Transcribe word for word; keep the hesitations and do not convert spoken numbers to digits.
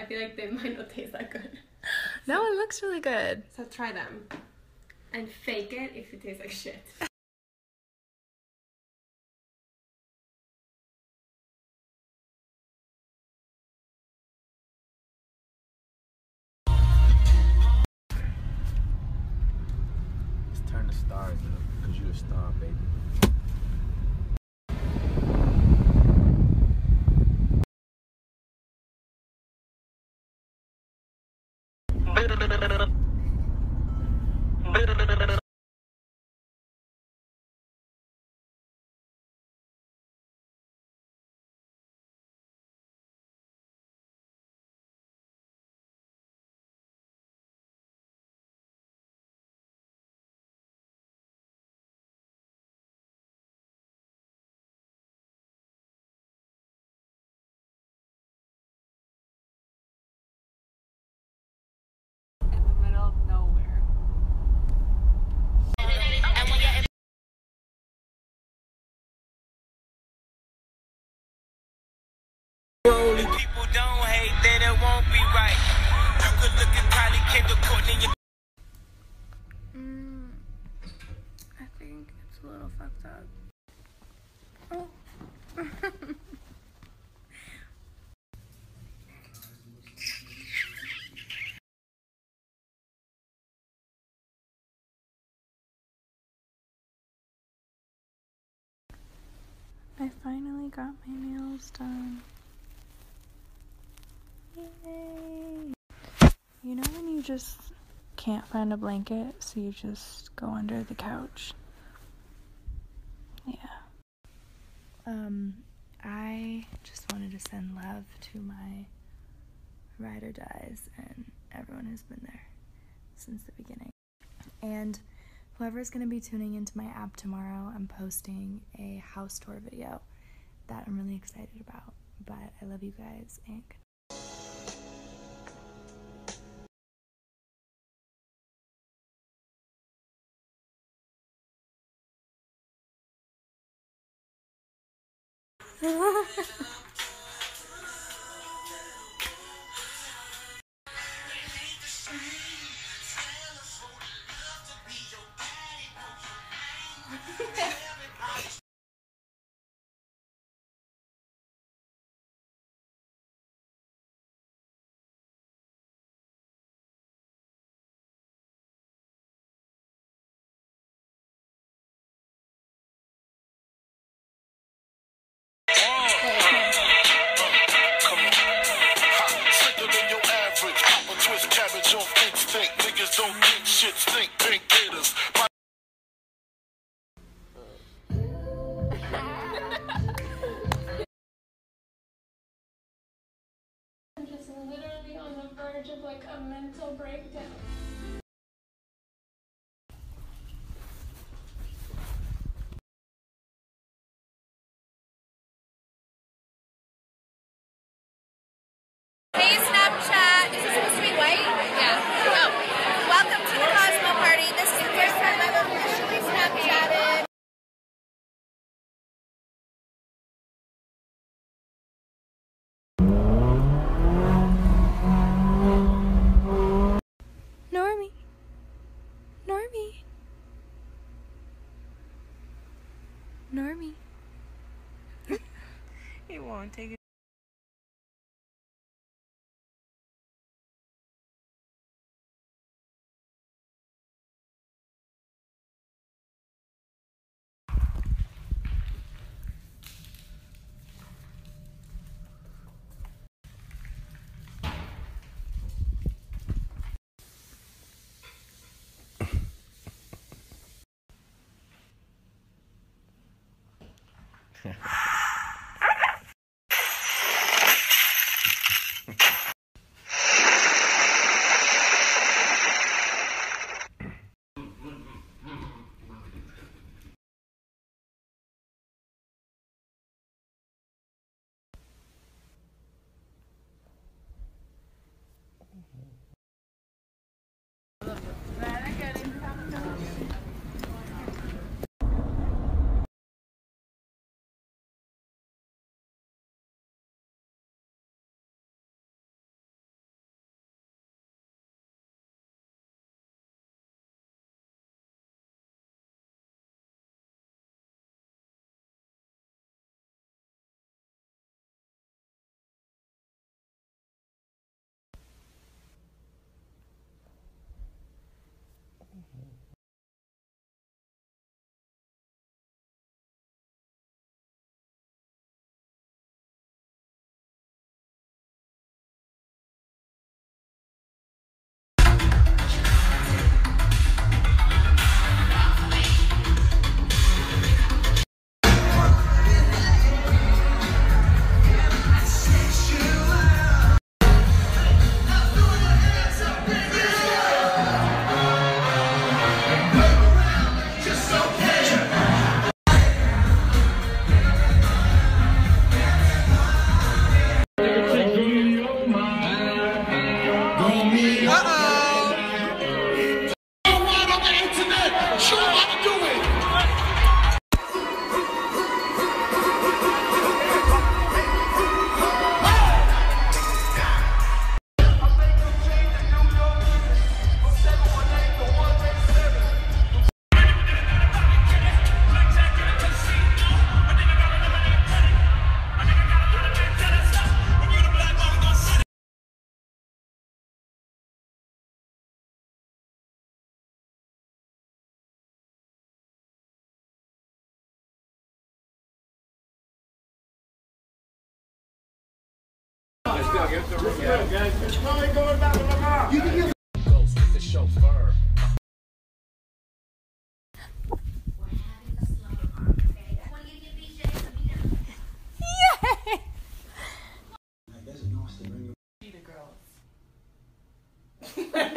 I feel like they might not taste that good. That one looks really good. So try them. And fake it if it tastes like shit. Let's turn the stars up, because you're a star, baby. People don't hate, then it won't be right. You could look at Kylie, Kendall, Courtney, and mm, I think it's a little fucked up. Oh. I finally got my nails done. Yay. You know when you just can't find a blanket, so you just go under the couch? Yeah. Um, I just wanted to send love to my ride or dies and everyone who's been there since the beginning. And whoever's going to be tuning into my app tomorrow, I'm posting a house tour video that I'm really excited about. But I love you guys and goodbye. Of like a mental breakdown. Hey Snapchat, is it supposed to be white? Yeah. Oh. Welcome to the Cosmo Party. This is the first time I've officially Snapchatted. Normie. It won't take it. Yay!